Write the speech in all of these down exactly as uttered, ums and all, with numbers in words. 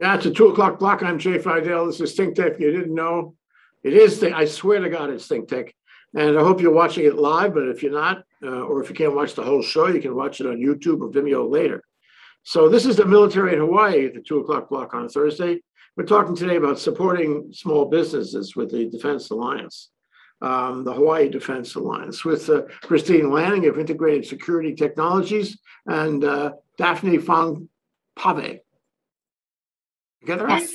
That's a two o'clock block. I'm Jay Fidell. This is ThinkTech. If you didn't know, it is. I swear to God, it's ThinkTech. And I hope you're watching it live. But if you're not, uh, or if you can't watch the whole show, you can watch it on YouTube or Vimeo later. So this is the military in Hawaii at the two o'clock block on Thursday. We're talking today about supporting small businesses with the Defense Alliance, um, the Hawaii Defense Alliance, with uh, Christine Lanning of Integrated Security Technologies and uh, Daphne Tong-Pave. Together? Yes.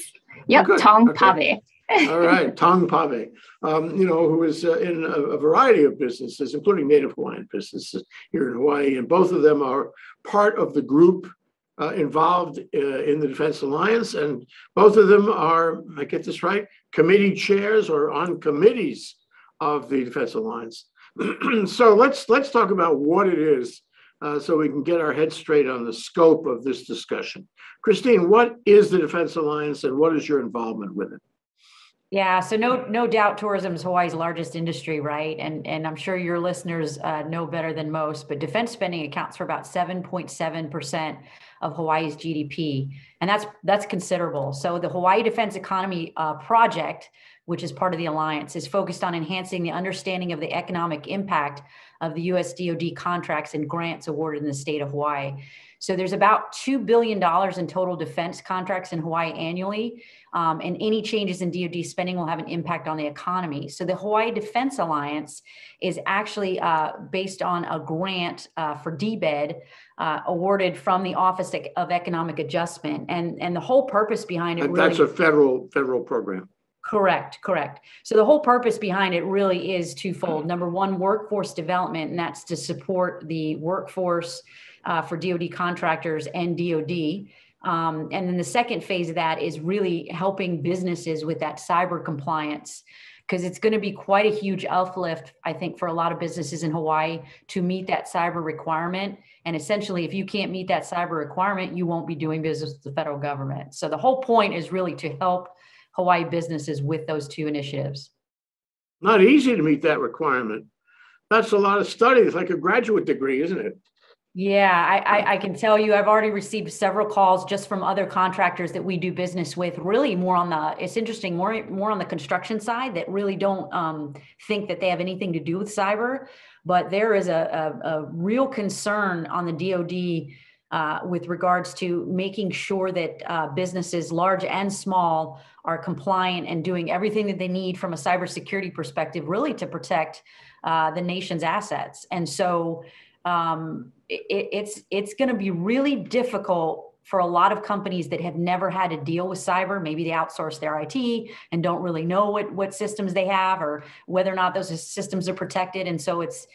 Yep. Oh, Tong-Pave. Okay. All right. Tong-Pave, um, you know, who is uh, in a, a variety of businesses, including Native Hawaiian businesses here in Hawaii, and both of them are part of the group uh, involved uh, in the Defense Alliance, and both of them are, I get this right, committee chairs or on committees of the Defense Alliance. So let's let's talk about what it is. Uh, so we can get our head straight on the scope of this discussion. Christine, what is the Defense Alliance and what is your involvement with it? Yeah, so no no doubt tourism is Hawaii's largest industry, right? And, and I'm sure your listeners uh, know better than most, but defense spending accounts for about seven point seven percent of Hawaii's G D P, and that's, that's considerable. So the Hawaii Defense Economy uh, Project, which is part of the Alliance, is focused on enhancing the understanding of the economic impact of the U S D O D contracts and grants awarded in the state of Hawaii. So there's about two billion dollars in total defense contracts in Hawaii annually, um, and any changes in D O D spending will have an impact on the economy. So the Hawaii Defense Alliance is actually uh, based on a grant uh, for D B E D uh, awarded from the Office of Economic Adjustment, and, and the whole purpose behind it— and that's really a federal, federal program. Correct, correct. So the whole purpose behind it really is twofold. Number one, workforce development, and that's to support the workforce uh, for D O D contractors and D O D. Um, and then the second phase of that is really helping businesses with that cyber compliance, because it's going to be quite a huge uplift, I think, for a lot of businesses in Hawaii to meet that cyber requirement. And essentially, if you can't meet that cyber requirement, you won't be doing business with the federal government. So the whole point is really to help Hawaii businesses with those two initiatives. Not easy to meet that requirement. That's a lot of study. It's like a graduate degree, isn't it? Yeah, I, I, I can tell you I've already received several calls just from other contractors that we do business with, really more on the, it's interesting, more, more on the construction side that really don't um, think that they have anything to do with cyber, but there is a, a, a real concern on the D O D Uh, with regards to making sure that uh, businesses, large and small, are compliant and doing everything that they need from a cybersecurity perspective, really to protect uh, the nation's assets. And so um, it, it's, it's going to be really difficult for a lot of companies that have never had to deal with cyber. Maybe they outsource their I T and don't really know what, what systems they have or whether or not those systems are protected. And so it's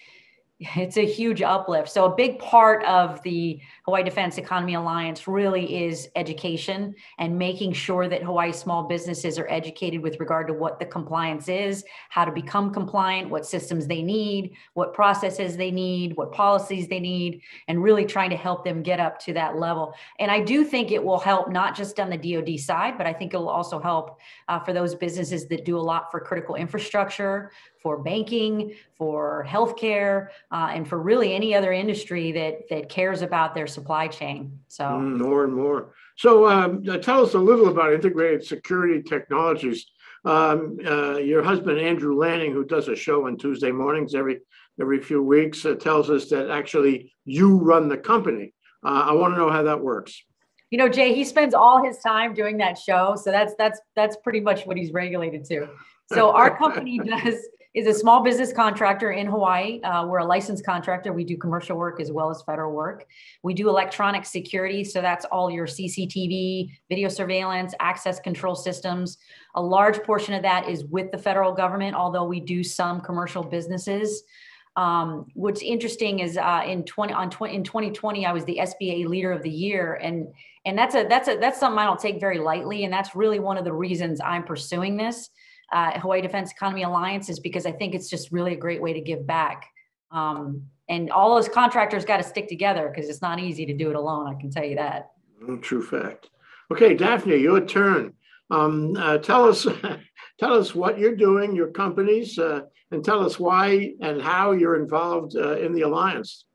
It's a huge uplift. So a big part of the Hawaii Defense Economy Alliance really is education and making sure that Hawaii small businesses are educated with regard to what the compliance is, how to become compliant, what systems they need, what processes they need, what policies they need, and really trying to help them get up to that level. And I do think it will help not just on the D O D side, but I think it will also help uh, for those businesses that do a lot for critical infrastructure, for banking, for healthcare, uh, and for really any other industry that that cares about their supply chain. So mm, more and more. So um, tell us a little about Integrated Security Technologies. Um, uh, your husband, Andrew Lanning, who does a show on Tuesday mornings every every few weeks, uh, tells us that actually you run the company. Uh, I want to know how that works. You know, Jay, he spends all his time doing that show, so that's that's that's pretty much what he's regulated to. So our company does. is a small business contractor in Hawaii. Uh, we're a licensed contractor. We do commercial work as well as federal work. We do electronic security. So that's all your C C T V, video surveillance, access control systems. A large portion of that is with the federal government, although we do some commercial businesses. Um, what's interesting is uh, in twenty on tw in twenty twenty, I was the S B A Leader of the Year, and and that's a that's a that's something I don't take very lightly, and that's really one of the reasons I'm pursuing this. Uh, Hawaii Defense Economy Alliance is because I think it's just really a great way to give back. Um, and all those contractors got to stick together because it's not easy to do it alone. I can tell you that. True fact. Okay, Daphne, your turn. Um, uh, tell us, tell us what you're doing, your companies, uh, and tell us why and how you're involved uh, in the Alliance.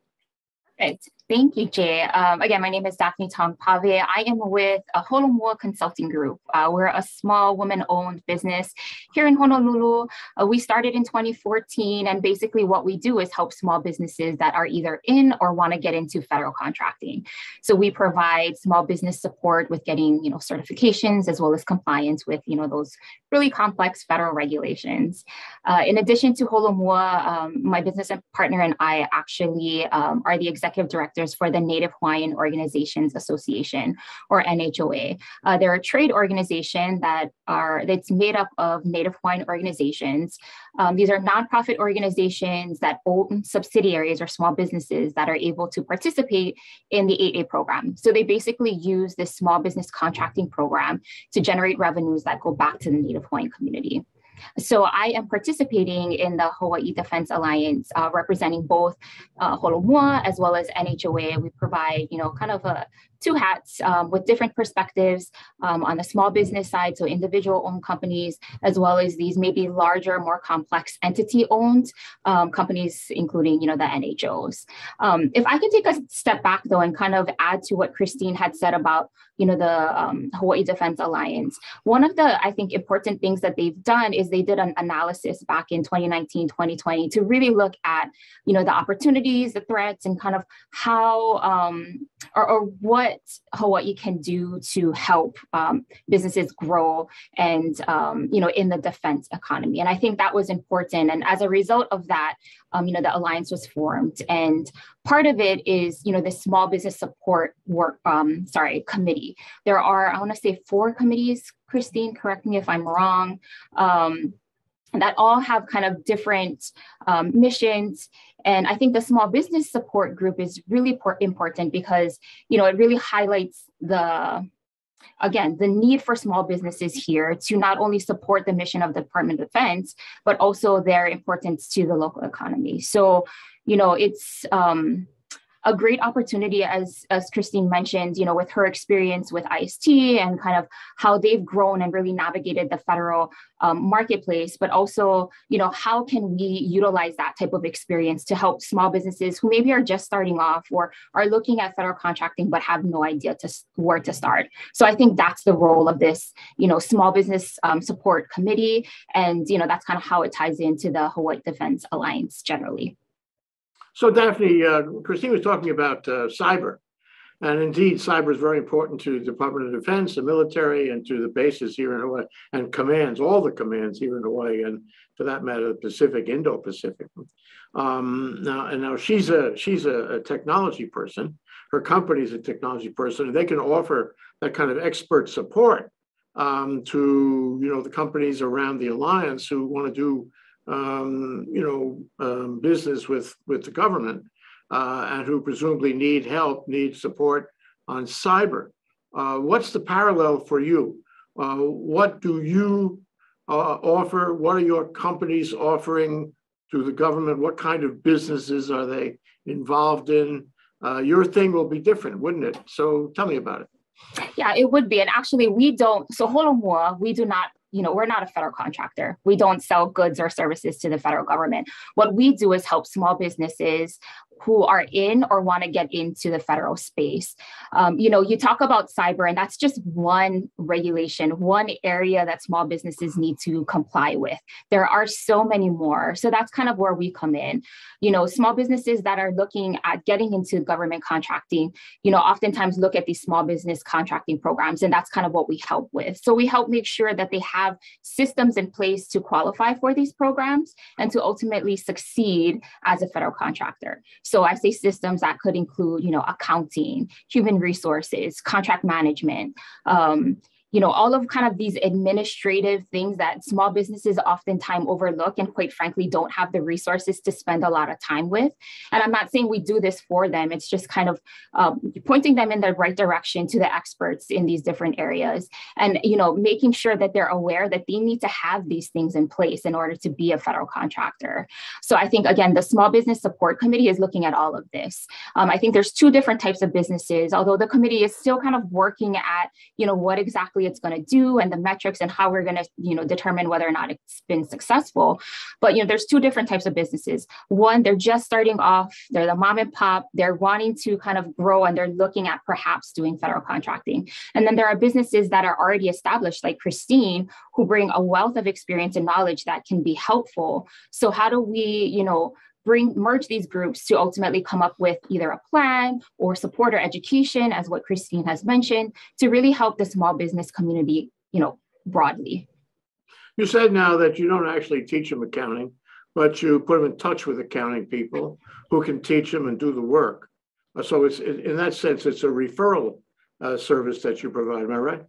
Perfect. Thank you, Jay. Um, again, my name is Daphne Tong-Pave. I am with a Holomua Consulting Group. Uh, we're a small woman-owned business here in Honolulu. Uh, we started in twenty fourteen, and basically what we do is help small businesses that are either in or want to get into federal contracting. So we provide small business support with getting, you know, certifications as well as compliance with, you know, those really complex federal regulations. Uh, in addition to Holomua, um, my business partner and I actually um, are the executive director for the Native Hawaiian Organizations Association, or N H O A. Uh, they're a trade organization that are that's made up of Native Hawaiian organizations. Um, these are nonprofit organizations that own subsidiaries or small businesses that are able to participate in the eight A program. So they basically use this small business contracting program to generate revenues that go back to the Native Hawaiian community. So I am participating in the Hawaii Defense Alliance, uh, representing both uh, Holomua as well as N H O A. We provide, you know, kind of a two hats um, with different perspectives um, on the small business side, so individual-owned companies, as well as these maybe larger, more complex entity-owned um, companies, including, you know, the N H Os. Um, if I could take a step back, though, and kind of add to what Christine had said about, you know, the um, Hawaii Defense Alliance, one of the, I think, important things that they've done is they did an analysis back in twenty nineteen, twenty twenty to really look at, you know, the opportunities, the threats, and kind of how um, or, or what Hawaii can do to help um, businesses grow and, um, you know, in the defense economy. And I think that was important. And as a result of that, um, you know, the alliance was formed. And part of it is, you know, the small business support work, um, sorry, committee. There are, I want to say four committees, Christine, correct me if I'm wrong, um, that all have kind of different um, missions. And I think the small business support group is really important because, you know, it really highlights the, again, the need for small businesses here to not only support the mission of the Department of Defense, but also their importance to the local economy. So, you know, it's um, a great opportunity, as, as Christine mentioned, you know, with her experience with I S T and kind of how they've grown and really navigated the federal Um, marketplace, but also, you know, how can we utilize that type of experience to help small businesses who maybe are just starting off or are looking at federal contracting but have no idea to where to start. So I think that's the role of this, you know, small business um, support committee, and you know, that's kind of how it ties into the Hawaii Defense Alliance generally. So Daphne, uh, Christine was talking about uh, cyber, and indeed, cyber is very important to the Department of Defense, the military, and to the bases here in Hawaii, and commands, all the commands here in Hawaii, and for that matter, the Pacific, Indo-Pacific. Um, now, and now she's a she's a, a technology person. Her company's a technology person, and they can offer that kind of expert support um, to, you know, the companies around the alliance who want to do um, you know um, business with with the government. Uh, and who presumably need help, need support on cyber. Uh, what's the parallel for you? Uh, what do you uh, offer? What are your companies offering to the government? What kind of businesses are they involved in? Uh, your thing will be different, wouldn't it? So tell me about it. Yeah, it would be. And actually, we don't, so Holomua, we do not, you know, we're not a federal contractor. We don't sell goods or services to the federal government. What we do is help small businesses who are in or want to get into the federal space. Um, you know, you talk about cyber, and that's just one regulation, one area that small businesses need to comply with. There are so many more. So that's kind of where we come in. You know, small businesses that are looking at getting into government contracting, you know, oftentimes look at these small business contracting programs, and that's kind of what we help with. So we help make sure that they have systems in place to qualify for these programs and to ultimately succeed as a federal contractor. So I say systems that could include, you know, accounting, human resources, contract management, um, you know, all of kind of these administrative things that small businesses oftentimes overlook and quite frankly, don't have the resources to spend a lot of time with. And I'm not saying we do this for them. It's just kind of um, pointing them in the right direction to the experts in these different areas and, you know, making sure that they're aware that they need to have these things in place in order to be a federal contractor. So I think, again, the Small Business Support Committee is looking at all of this. Um, I think there's two different types of businesses, although the committee is still kind of working at, you know, what exactly exactly it's going to do and the metrics and how we're going to, you know, determine whether or not it's been successful. But, you know, there's two different types of businesses. One, they're just starting off. They're the mom and pop. They're wanting to kind of grow and they're looking at perhaps doing federal contracting. And then there are businesses that are already established, like Christine, who bring a wealth of experience and knowledge that can be helpful. So how do we, you know, bring merge these groups to ultimately come up with either a plan or support or education, as what Christine has mentioned, to really help the small business community, you know, broadly. You said now that you don't actually teach them accounting, but you put them in touch with accounting people who can teach them and do the work. So it's, in that sense, it's a referral uh, service that you provide. Am I right?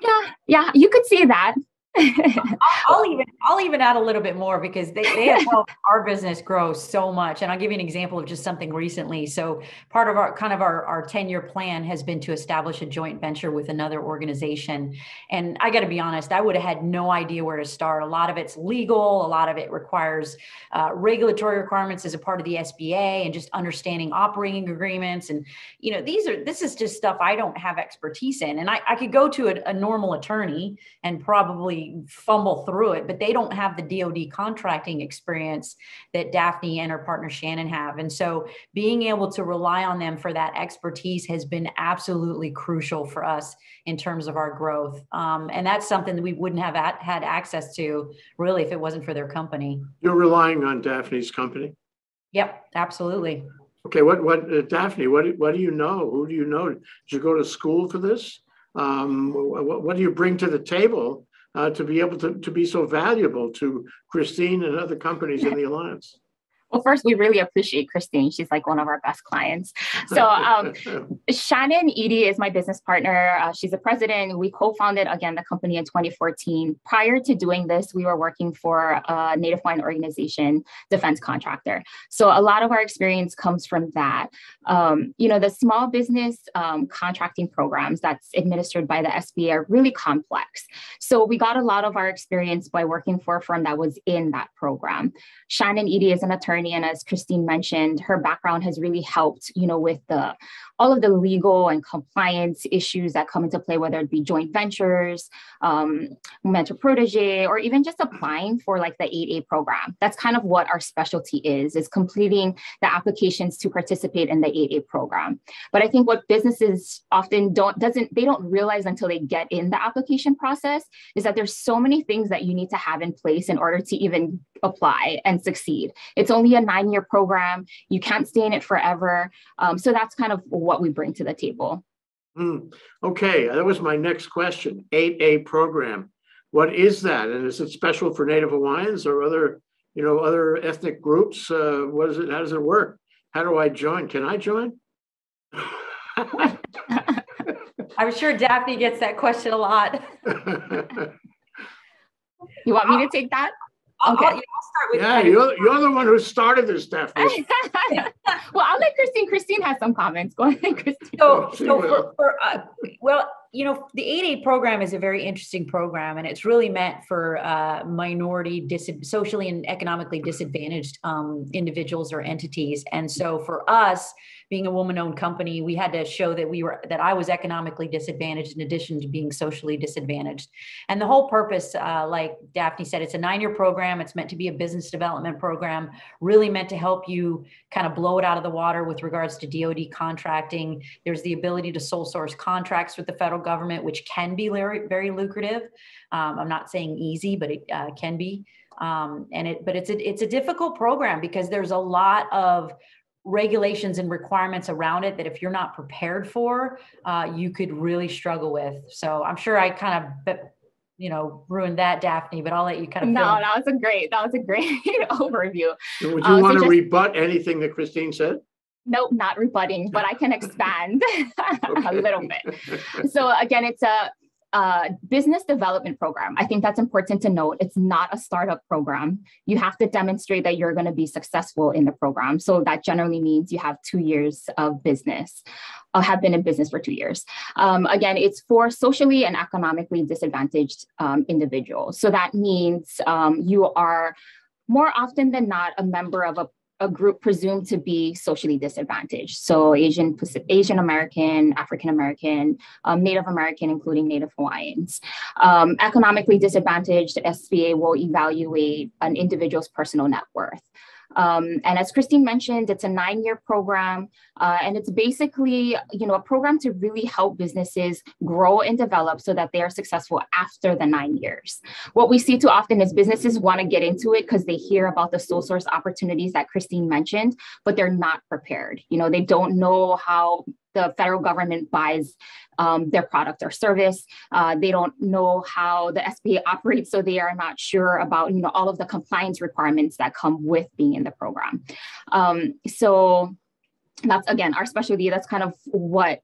Yeah, yeah, you could say that. I'll, I'll even I'll even add a little bit more because they, they have helped our business grow so much. And I'll give you an example of just something recently. So part of our kind of our, our ten-year plan has been to establish a joint venture with another organization. And I got to be honest, I would have had no idea where to start. A lot of it's legal. A lot of it requires uh, regulatory requirements as a part of the S B A and just understanding operating agreements. And, you know, these are this is just stuff I don't have expertise in. And I, I could go to a, a normal attorney and probably fumble through it, but they don't have the D O D contracting experience that Daphne and her partner Shannon have. And so being able to rely on them for that expertise has been absolutely crucial for us in terms of our growth. Um, and that's something that we wouldn't have at, had access to really if it wasn't for their company. You're relying on Daphne's company? Yep, absolutely. Okay, what, what uh, Daphne, what, what do you know? Who do you know? Did you go to school for this? Um, what, what do you bring to the table Uh, to be able to, to be so valuable to Christine and other companies in the Alliance? Well, first, we really appreciate Christine. She's like one of our best clients. So um, Shannon Eady is my business partner. Uh, she's the president. We co-founded, again, the company in twenty fourteen. Prior to doing this, we were working for a Native Hawaiian organization defense contractor. So a lot of our experience comes from that. Um, you know, the small business um, contracting programs that's administered by the S B A are really complex. So we got a lot of our experience by working for a firm that was in that program. Shannon Eady is an attorney. And as Christine mentioned, her background has really helped, you know, with the all of the legal and compliance issues that come into play, whether it be joint ventures, um, mentor protege, or even just applying for like the eight A program. That's kind of what our specialty is, is completing the applications to participate in the eight A program. But I think what businesses often don't, doesn't, they don't realize until they get in the application process is that there's so many things that you need to have in place in order to even apply and succeed. It's only a nine-year program. You can't stay in it forever. Um, so that's kind of what we bring to the table. Mm. Okay, that was my next question. eight A program. What is that? And is it special for Native Hawaiians or other, you know, other ethnic groups? Uh, what is it? How does it work? How do I join? Can I join? I'm sure Daphne gets that question a lot. You want me to take that? Okay. I'll, I'll start with yeah, you're, you're the one who started this, Daphne. Well, I'll let Christine. Christine has some comments. Go ahead, Christine. So, so for, for, uh, well, you know, the eight A program is a very interesting program, and it's really meant for uh, minority, socially and economically disadvantaged um, individuals or entities. And so for us, being a woman-owned company, we had to show that we were that I was economically disadvantaged in addition to being socially disadvantaged. And the whole purpose, uh, like Daphne said, it's a nine-year program. It's meant to be a business development program, really meant to help you kind of blow it out of the water with regards to D O D contracting. There's the ability to sole source contracts with the federal government, which can be very lucrative. Um, I'm not saying easy, but it uh, can be. Um, and it, but it's a, it's a difficult program because there's a lot of regulations and requirements around it that if you're not prepared for, uh, you could really struggle with. So I'm sure I kind of, you know, ruined that, Daphne, but I'll let you kind of. No, film. that was a great, that was a great overview. Would you uh, want so to just, rebut anything that Christine said? Nope, not rebutting, but I can expand a little bit. So again, it's a, Uh, business development program. I think that's important to note. It's not a startup program. You have to demonstrate that you're going to be successful in the program. So that generally means you have two years of business, or have been in business for two years. Um, again, it's for socially and economically disadvantaged um, individuals. So that means um, you are more often than not a member of a a group presumed to be socially disadvantaged. So Asian, Asian American, African American, um, Native American, including Native Hawaiians. Um, economically disadvantaged, the S B A will evaluate an individual's personal net worth. Um, and as Christine mentioned, it's a nine-year program, uh, and it's basically, you know, a program to really help businesses grow and develop so that they are successful after the nine years. What we see too often is businesses want to get into it because they hear about the sole source opportunities that Christine mentioned, but they're not prepared. You know, they don't know how the federal government buys um, their product or service. Uh, they don't know how the S B A operates, so they are not sure about, you know, all of the compliance requirements that come with being in the program. Um, so that's, again, our specialty. That's kind of what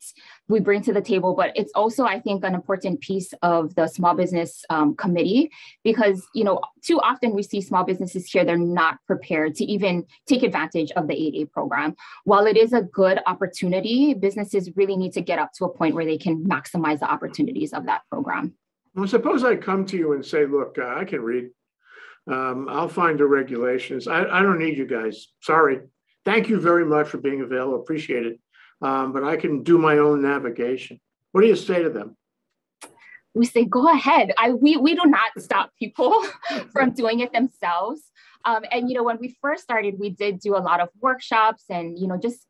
we bring to the table, but it's also, I think, an important piece of the small business um, committee, because, you know, too often we see small businesses here, they're not prepared to even take advantage of the eight A program. While it is a good opportunity, businesses really need to get up to a point where they can maximize the opportunities of that program. Well, suppose I come to you and say, look, uh, I can read, um, I'll find the regulations. I, I don't need you guys, sorry. Thank you very much for being available, appreciate it. Um, but I can do my own navigation. What do you say to them? We say, go ahead. I, we, we do not stop people from doing it themselves. Um, and, you know, when we first started, we did do a lot of workshops and, you know, just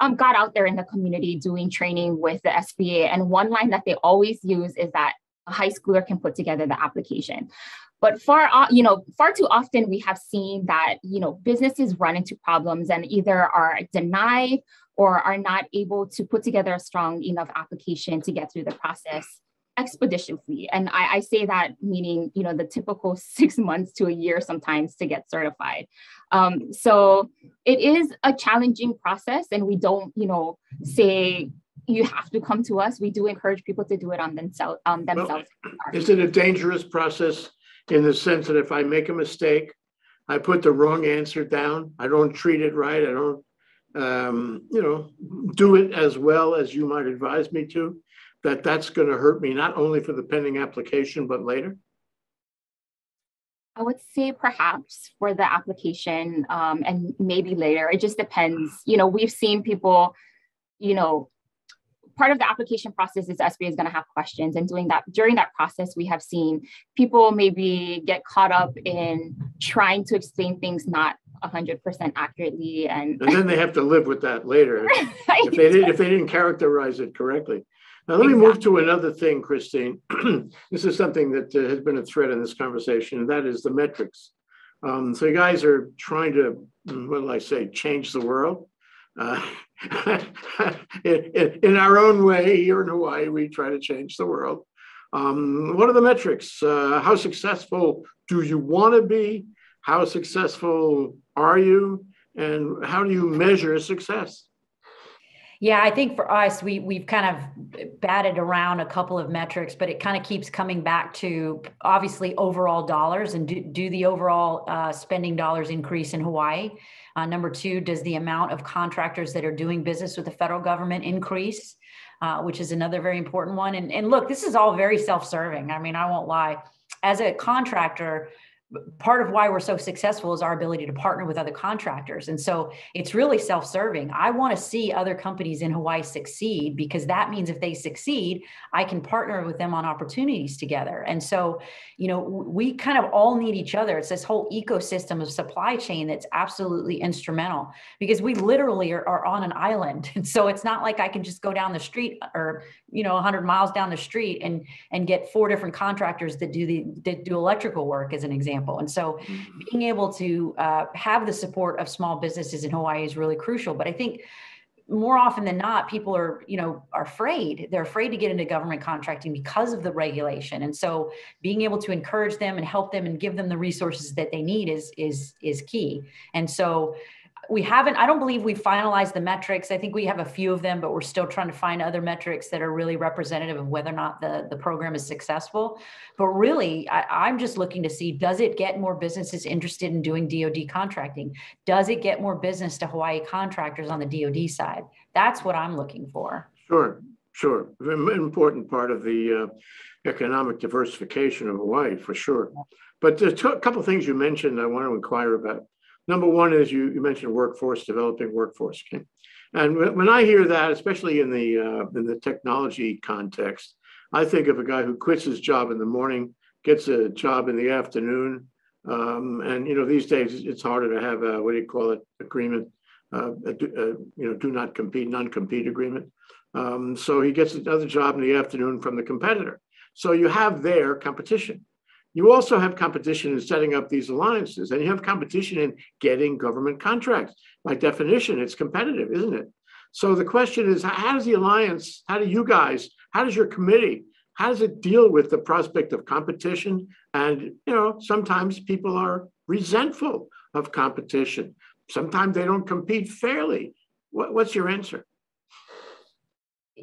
um, got out there in the community doing training with the S B A. And one line that they always use is that a high schooler can put together the application. But far, you know, far too often we have seen that, you know, businesses run into problems and either are denied or are not able to put together a strong enough application to get through the process expeditiously. And I, I say that meaning, you know, the typical six months to a year sometimes to get certified. Um, so it is a challenging process, and we don't, you know, say you have to come to us. We do encourage people to do it on themsel- um, themselves. Well, is it a dangerous process? In the sense that if I make a mistake, I put the wrong answer down, I don't treat it right, I don't, um, you know, do it as well as you might advise me to, that that's going to hurt me, not only for the pending application, but later? I would say perhaps for the application um, and maybe later. It just depends. You know, we've seen people, you know, part of the application process is S B A is going to have questions, and doing that during that process, we have seen people maybe get caught up in trying to explain things not one hundred percent accurately, and and then they have to live with that later right. if they didn't if they didn't characterize it correctly. Now let exactly. me move to another thing, Christine. This is something that uh, has been a thread in this conversation, and that is the metrics. Um, so you guys are trying to, what do I say, change the world. Uh, in, in our own way here in Hawaii, we try to change the world. Um, what are the metrics? Uh, how successful do you want to be? How successful are you? And how do you measure success? Yeah, I think for us, we, we've kind of batted around a couple of metrics, but it kind of keeps coming back to obviously overall dollars, and do, do the overall uh, spending dollars increase in Hawaii? Uh, number two, does the amount of contractors that are doing business with the federal government increase, uh, which is another very important one. And, and look, this is all very self-serving. I mean, I won't lie. As a contractor, part of why we're so successful is our ability to partner with other contractors. And so it's really self-serving. I want to see other companies in Hawaii succeed, because that means if they succeed, I can partner with them on opportunities together. And so, you know, we kind of all need each other. It's this whole ecosystem of supply chain that's absolutely instrumental, because we literally are, are on an island. And so it's not like I can just go down the street or, you know, one hundred miles down the street and, and get four different contractors that do the that do electrical work, as an example. And so being able to uh, have the support of small businesses in Hawaii is really crucial. But I think more often than not, people are, you know, are afraid. They're afraid to get into government contracting because of the regulation. And so being able to encourage them and help them and give them the resources that they need is, is, is key. And so we haven't, I don't believe we've finalized the metrics. I think we have a few of them, but we're still trying to find other metrics that are really representative of whether or not the, the program is successful. But really, I, I'm just looking to see, does it get more businesses interested in doing D O D contracting? Does it get more business to Hawaii contractors on the D O D side? That's what I'm looking for. Sure, sure. An important part of the uh, economic diversification of Hawaii, for sure. But there's a couple of things you mentioned I want to inquire about. Number one is you, you mentioned workforce, developing workforce. Okay? And when I hear that, especially in the, uh, in the technology context, I think of a guy who quits his job in the morning, gets a job in the afternoon. Um, and, you know, these days it's harder to have a, what do you call it, agreement, uh, a, a, you know, do not compete, non-compete agreement. Um, so he gets another job in the afternoon from the competitor. So you have their competition. You also have competition in setting up these alliances, and you have competition in getting government contracts. By definition, it's competitive, isn't it? So the question is, how does the alliance, how do you guys, how does your committee, how does it deal with the prospect of competition? And, you know, sometimes people are resentful of competition. Sometimes they don't compete fairly. What, what's your answer?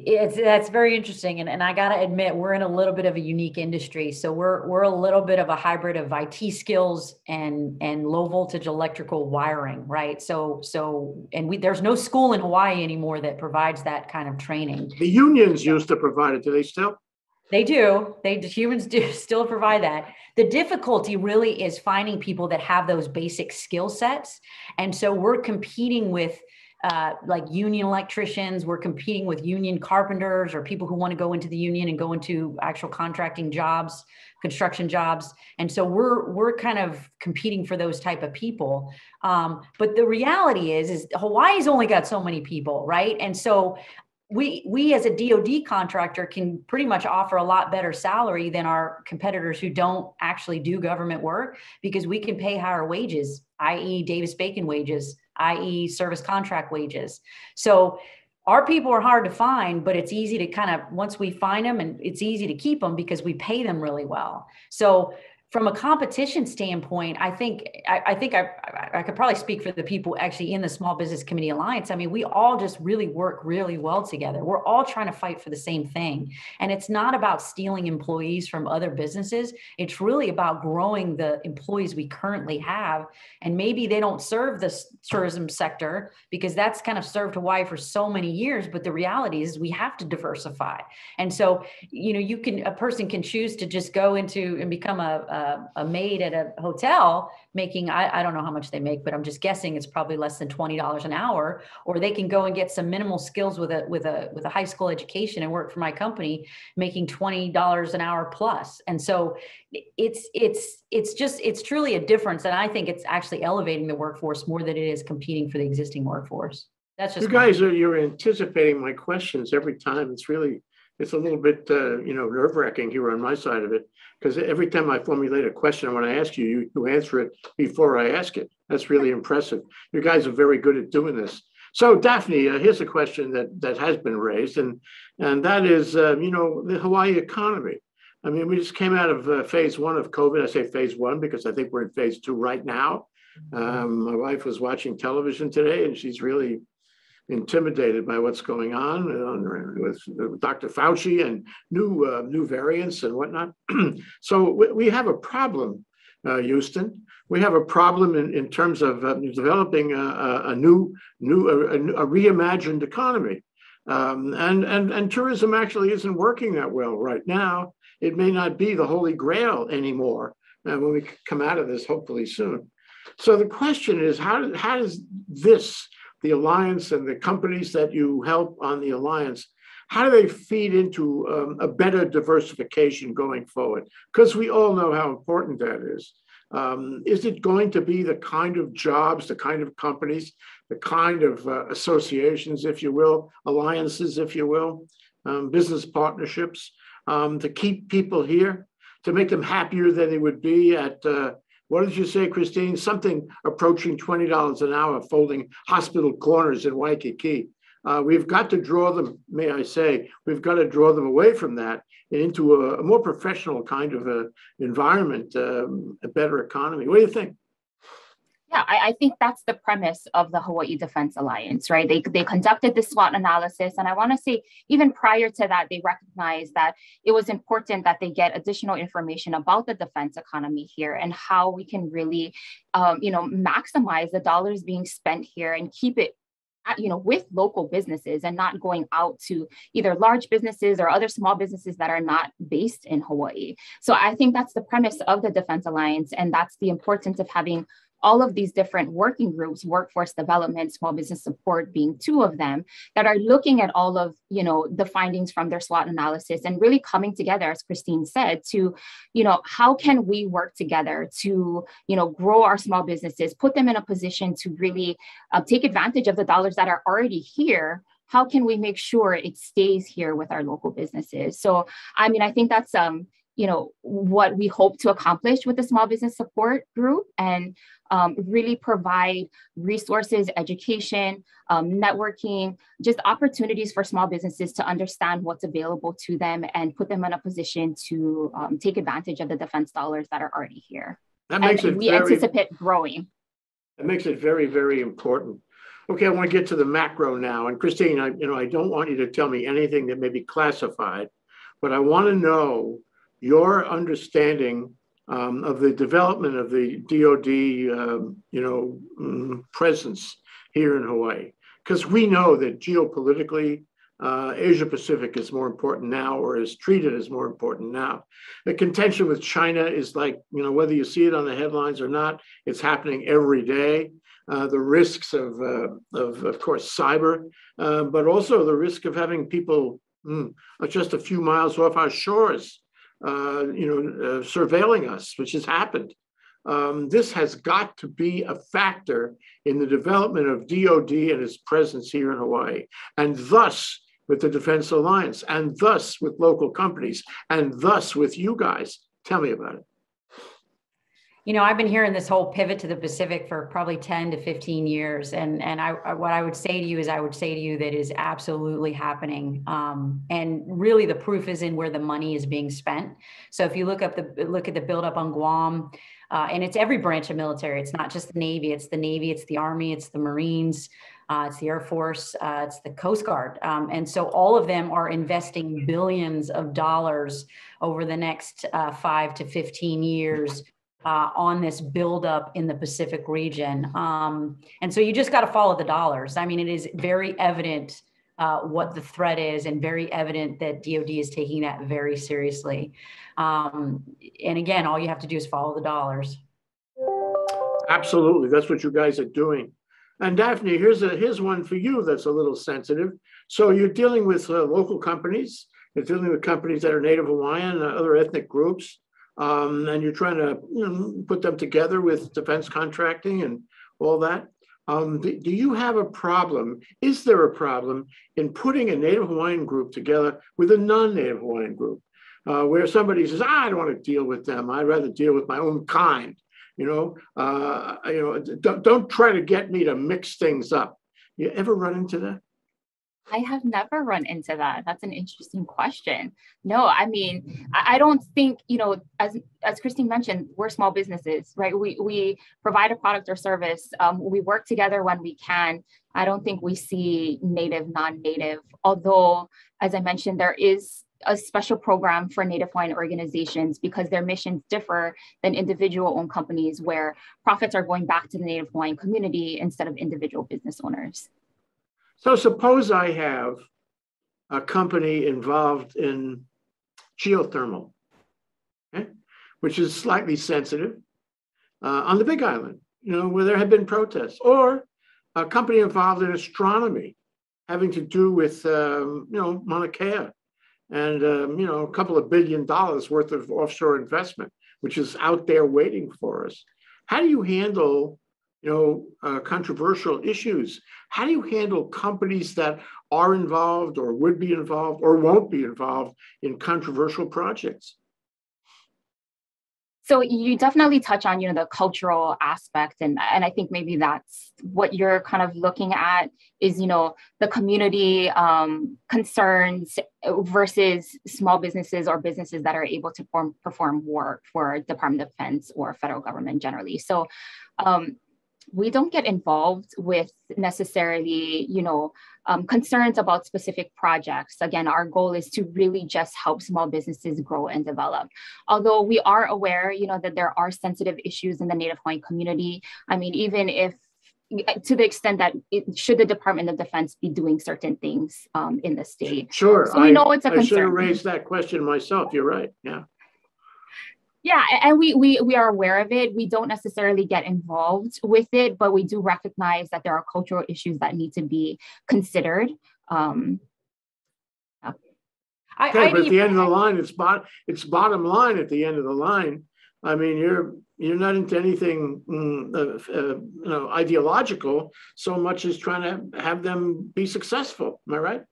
It's that's very interesting. And, and I got to admit, we're in a little bit of a unique industry. So we're we're a little bit of a hybrid of I T skills and and low voltage electrical wiring, right? So so and we there's no school in Hawaii anymore that provides that kind of training. The unions used to provide it. Do they still? They do. They humans do still provide that. The difficulty really is finding people that have those basic skill sets. And so we're competing with Uh, like union electricians, we're competing with union carpenters or people who want to go into the union and go into actual contracting jobs, construction jobs. And so we're we're kind of competing for those type of people. Um, but the reality is, is Hawaii's only got so many people, right? And so we we as a D O D contractor can pretty much offer a lot better salary than our competitors who don't actually do government work, because we can pay higher wages, that is. Davis-Bacon wages, that is service contract wages. So our people are hard to find, but it's easy to kind of, once we find them, and it's easy to keep them because we pay them really well. So from a competition standpoint, I think I, I think I, I could probably speak for the people actually in the Small Business Committee Alliance. I mean, we all just really work really well together. We're all trying to fight for the same thing. And it's not about stealing employees from other businesses. It's really about growing the employees we currently have. And maybe they don't serve the tourism sector because that's kind of served Hawaii for so many years. But the reality is we have to diversify. And so, you know, you can, a person can choose to just go into and become a, a a maid at a hotel making, I, I don't know how much they make, but I'm just guessing it's probably less than twenty dollars an hour, or they can go and get some minimal skills with a, with a, with a high school education and work for my company making twenty dollars an hour plus. And so it's, it's, it's just, it's truly a difference. And I think it's actually elevating the workforce more than it is competing for the existing workforce. That's just, you guys are, you're anticipating my questions every time. It's really, it's a little bit, uh, you know, nerve-wracking here on my side of it, because every time I formulate a question I want to ask you, you, you answer it before I ask it. That's really impressive. You guys are very good at doing this. So, Daphne, uh, here's a question that, that has been raised, and, and that is, uh, you know, the Hawaii economy. I mean, we just came out of uh, phase one of COVID. I say phase one because I think we're in phase two right now. Um, my wife was watching television today, and she's really intimidated by what's going on with Doctor Fauci and new uh, new variants and whatnot. So we, we have a problem, uh, Houston. We have a problem in, in terms of uh, developing a, a new new a, a reimagined economy, um, and and and tourism actually isn't working that well right now. It may not be the holy grail anymore uh, when we come out of this, hopefully soon. So the question is, how how does this, the Alliance and the companies that you help on the Alliance, how do they feed into um, a better diversification going forward? Because we all know how important that is. Um, is it going to be the kind of jobs, the kind of companies, the kind of uh, associations, if you will, alliances, if you will, um, business partnerships, um, to keep people here, to make them happier than they would be at, uh, what did you say, Christine? Something approaching twenty dollars an hour folding hospital corners in Waikiki. Uh, we've got to draw them, may I say, we've got to draw them away from that and into a, a more professional kind of a environment, um, a better economy. What do you think? Yeah, I, I think that's the premise of the Hawaii Defense Alliance, right? They they conducted the SWOT analysis. And I want to say, even prior to that, they recognized that it was important that they get additional information about the defense economy here and how we can really, um, you know, maximize the dollars being spent here and keep it, you know, with local businesses and not going out to either large businesses or other small businesses that are not based in Hawaii. So I think that's the premise of the Defense Alliance. And that's the importance of having all of these different working groups, workforce development, small business support being two of them, that are looking at all of, you know, the findings from their SWOT analysis and really coming together, as Christine said, to, you know, how can we work together to, you know, grow our small businesses, put them in a position to really uh, take advantage of the dollars that are already here. How can we make sure it stays here with our local businesses? So, I mean, I think that's, um, you know, what we hope to accomplish with the Small Business Support Group, and um, really provide resources, education, um, networking, just opportunities for small businesses to understand what's available to them and put them in a position to um, take advantage of the defense dollars that are already here. That makes and it we very, anticipate growing. That makes it very, very important. Okay, I want to get to the macro now. And Christine, I, you know, I don't want you to tell me anything that may be classified, but I want to know your understanding um, of the development of the DoD, um, you know, um, presence here in Hawaii, because we know that geopolitically, uh, Asia Pacific is more important now, or is treated as more important now. The contention with China is like, you know, whether you see it on the headlines or not, it's happening every day. Uh, the risks of, uh, of, of course, cyber, uh, but also the risk of having people mm, just a few miles off our shores. Uh, you know, uh, surveilling us, which has happened. Um, this has got to be a factor in the development of DoD and its presence here in Hawaii, and thus with the Defense Alliance, and thus with local companies, and thus with you guys. Tell me about it. You know, I've been hearing this whole pivot to the Pacific for probably ten to fifteen years. And, and I, I, what I would say to you is I would say to you that is absolutely happening. Um, and really the proof is in where the money is being spent. So if you look up the, look at the buildup on Guam, uh, and it's every branch of military, it's not just the Navy, it's the Navy, it's the Army, it's the Marines, uh, it's the Air Force, uh, it's the Coast Guard. Um, and so all of them are investing billions of dollars over the next uh, five to fifteen years. Uh, on this buildup in the Pacific region. Um, and so you just got to follow the dollars. I mean, it is very evident uh, what the threat is, and very evident that DoD is taking that very seriously. Um, and again, all you have to do is follow the dollars. Absolutely. That's what you guys are doing. And Daphne, here's, a, here's one for you that's a little sensitive. So you're dealing with uh, local companies, you're dealing with companies that are Native Hawaiian and other ethnic groups. Um, and you're trying to, you know, put them together with defense contracting and all that. Um, do, do you have a problem? Is there a problem in putting a Native Hawaiian group together with a non-Native Hawaiian group, uh, where somebody says, ah, I don't want to deal with them. I'd rather deal with my own kind. You know, uh, you know, don't, don't try to get me to mix things up. You ever run into that? I have never run into that. That's an interesting question. No, I mean, I don't think, you know, as as Christine mentioned, we're small businesses, right? We we provide a product or service. Um, we work together when we can. I don't think we see Native, non-Native, although, as I mentioned, there is a special program for Native Hawaiian organizations because their missions differ than individual-owned companies where profits are going back to the Native Hawaiian community instead of individual business owners. So suppose I have a company involved in geothermal, okay, which is slightly sensitive, uh, on the Big Island, you know, where there have been protests, or a company involved in astronomy, having to do with, um, you know, Mauna Kea, and, um, you know, a couple of billion dollars worth of offshore investment, which is out there waiting for us. How do you handle you know, uh, controversial issues? How do you handle companies that are involved or would be involved or won't be involved in controversial projects? So you definitely touch on, you know, the cultural aspect. And, and I think maybe that's what you're kind of looking at is, you know, the community um, concerns versus small businesses or businesses that are able to form, perform work for Department of Defense or federal government generally. So, um, we don't get involved with necessarily, you know, um, concerns about specific projects. Again, our goal is to really just help small businesses grow and develop. Although we are aware, you know, that there are sensitive issues in the Native Hawaiian community. I mean, even if, to the extent that it, should the Department of Defense be doing certain things um, in the state? Sure, so we I, know it's a I concern. Should have raised that question myself. You're right, yeah. Yeah, and we we we are aware of it. We don't necessarily get involved with it, but we do recognize that there are cultural issues that need to be considered. Um, okay, I, okay I, but I, at the end I, of the line, it's bottom it's bottom line. At the end of the line, I mean, you're you're not into anything mm, uh, uh, you know, ideological so much as trying to have them be successful. Am I right?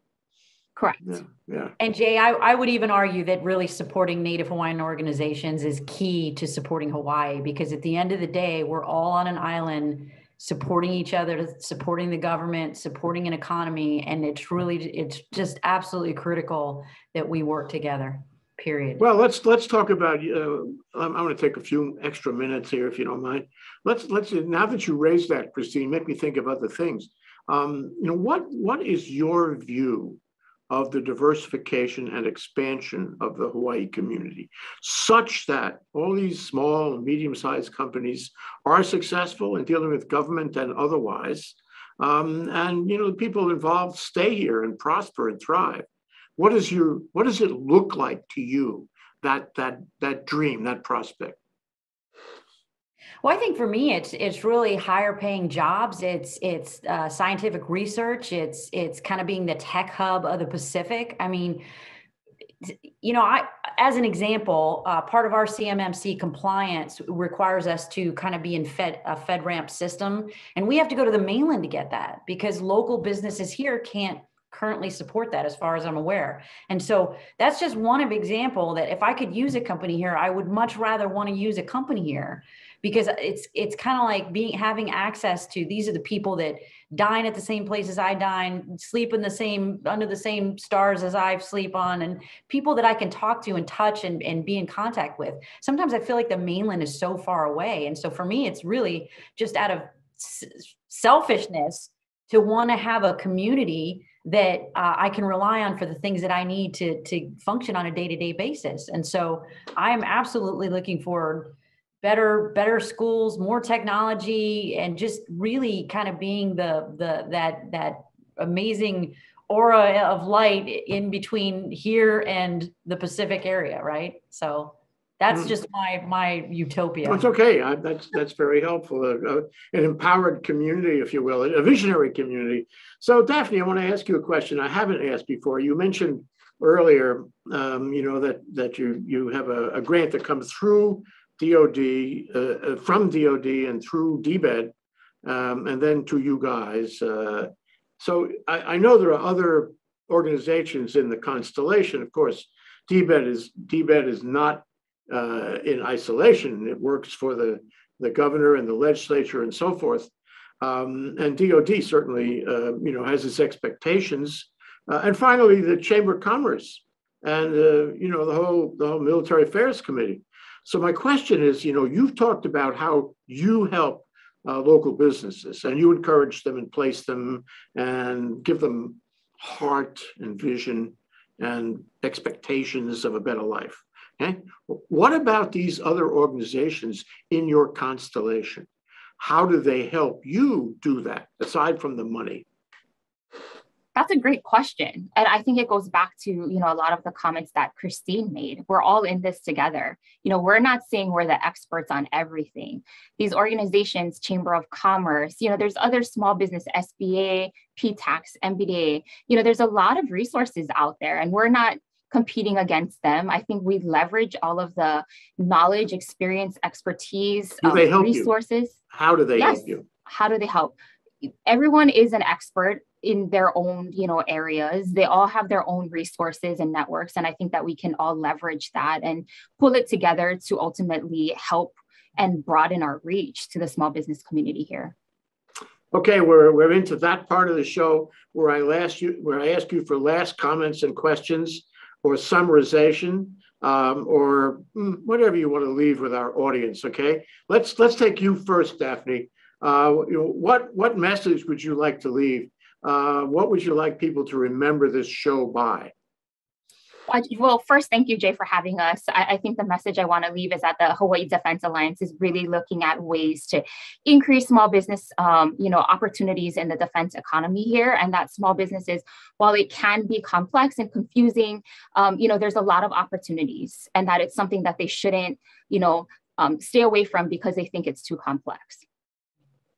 Correct. Yeah, yeah. And Jay, I, I would even argue that really supporting Native Hawaiian organizations is key to supporting Hawaii, because at the end of the day, we're all on an island supporting each other, supporting the government, supporting an economy. And it's really, it's just absolutely critical that we work together, period. Well, let's let's talk about, uh, I'm, I'm going to take a few extra minutes here, if you don't mind. Let's, let's now that you raised that, Christine, make me think of other things. Um, you know, what what is your view of the diversification and expansion of the Hawaii community, such that all these small and medium-sized companies are successful in dealing with government and otherwise, um, and you know the people involved stay here and prosper and thrive? What is your, what does it look like to you, that that that dream, that prospect? Well, I think for me, it's it's really higher paying jobs. It's it's uh, scientific research. It's it's kind of being the tech hub of the Pacific. I mean, you know, I as an example, uh, part of our C M M C compliance requires us to kind of be in Fed a FedRAMP system, and we have to go to the mainland to get that because local businesses here can't currently support that, as far as I'm aware. And so that's just one of example that if I could use a company here, I would much rather want to use a company here, because it's it's kind of like being having access to, these are the people that dine at the same place as I dine, sleep in the same, under the same stars as I sleep on, and people that I can talk to and touch and, and be in contact with. Sometimes I feel like the mainland is so far away. And so for me, it's really just out of selfishness to want to have a community that uh, I can rely on for the things that I need to, to function on a day-to-day basis. And so I'm absolutely looking for better, better schools, more technology, and just really kind of being the, the, that, that amazing aura of light in between here and the Pacific area. Right. So that's mm. just my, my utopia. That's okay. I, that's, that's very helpful. Uh, an empowered community, if you will, a visionary community. So Daphne, I want to ask you a question I haven't asked before. You mentioned earlier, um, you know, that, that you, you have a, a grant that comes through D O D, uh, from D O D and through D B E D, um, and then to you guys. Uh, so I, I know there are other organizations in the constellation. Of course, D B E D is, D B E D is not Uh, in isolation. It works for the, the governor and the legislature and so forth. Um, and D O D certainly uh, you know, has its expectations. Uh, and finally, the Chamber of Commerce and uh, you know, the whole, the whole Military Affairs Committee. So my question is, you know, you've talked about how you help uh, local businesses and you encourage them and place them and give them heart and vision and expectations of a better life. Okay. What about these other organizations in your constellation? How do they help you do that, aside from the money? That's a great question. And I think it goes back to, you know, a lot of the comments that Christine made. We're all in this together. You know, we're not saying we're the experts on everything. These organizations, Chamber of Commerce, you know, there's other small business, S B A, P tax, M B D A, you know, there's a lot of resources out there, and we're not competing against them. I think we leverage all of the knowledge, experience, expertise, do they um, help resources. You? How do they yes. help you? How do they help? Everyone is an expert in their own, you know, areas. They all have their own resources and networks. And I think that we can all leverage that and pull it together to ultimately help and broaden our reach to the small business community here. Okay, we're, we're into that part of the show where I, last you, where I ask you for last comments and questions, or summarization, um, or whatever you want to leave with our audience. Okay, let's let's take you first, Daphne. Uh, you know, what what message would you like to leave? Uh, what would you like people to remember this show by? Uh, well, first, thank you, Jay, for having us. I, I think the message I want to leave is that the Hawaii Defense Alliance is really looking at ways to increase small business, um, you know, opportunities in the defense economy here, and that small businesses, while it can be complex and confusing, um, you know, there's a lot of opportunities, and that it's something that they shouldn't, you know, um, stay away from because they think it's too complex.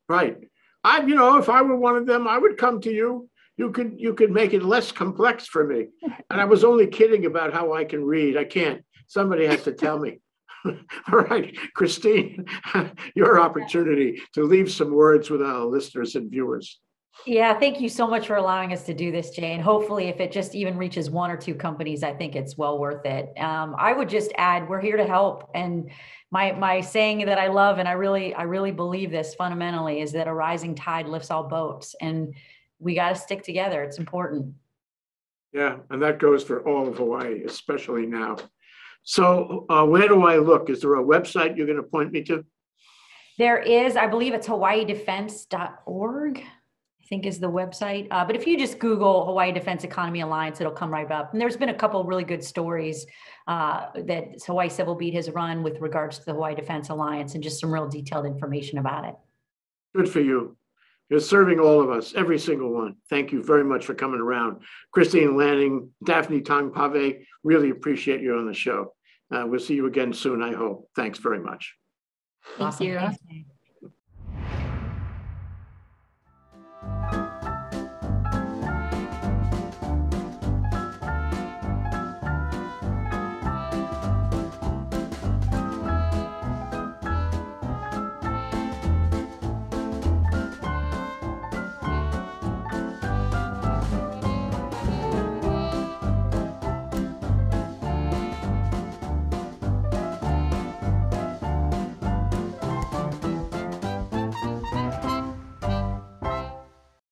Right. I, you know, if I were one of them, I would come to you. You could you could make it less complex for me. And I was only kidding about how I can read. I can't. Somebody has to tell me. All right, Christine, your opportunity to leave some words with our listeners and viewers. Yeah, thank you so much for allowing us to do this, Jay. And hopefully, if it just even reaches one or two companies, I think it's well worth it. Um, I would just add, we're here to help. And my my saying that I love, and I really I really believe this fundamentally, is that a rising tide lifts all boats. And we got to stick together. It's important. Yeah, and that goes for all of Hawaii, especially now. So uh, where do I look? Is there a website you're going to point me to? There is. I believe it's hawaii defense dot org, I think is the website. Uh, but if you just Google Hawaii Defense Economy Alliance, it'll come right up. And there's been a couple really good stories uh, that Hawaii Civil Beat has run with regards to the Hawaii Defense Alliance and just some real detailed information about it. Good for you. You're serving all of us, every single one. Thank you very much for coming around. Christine Lanning, Daphne Tong-Pave, really appreciate you on the show. Uh, we'll see you again soon, I hope. Thanks very much. Thank awesome. you.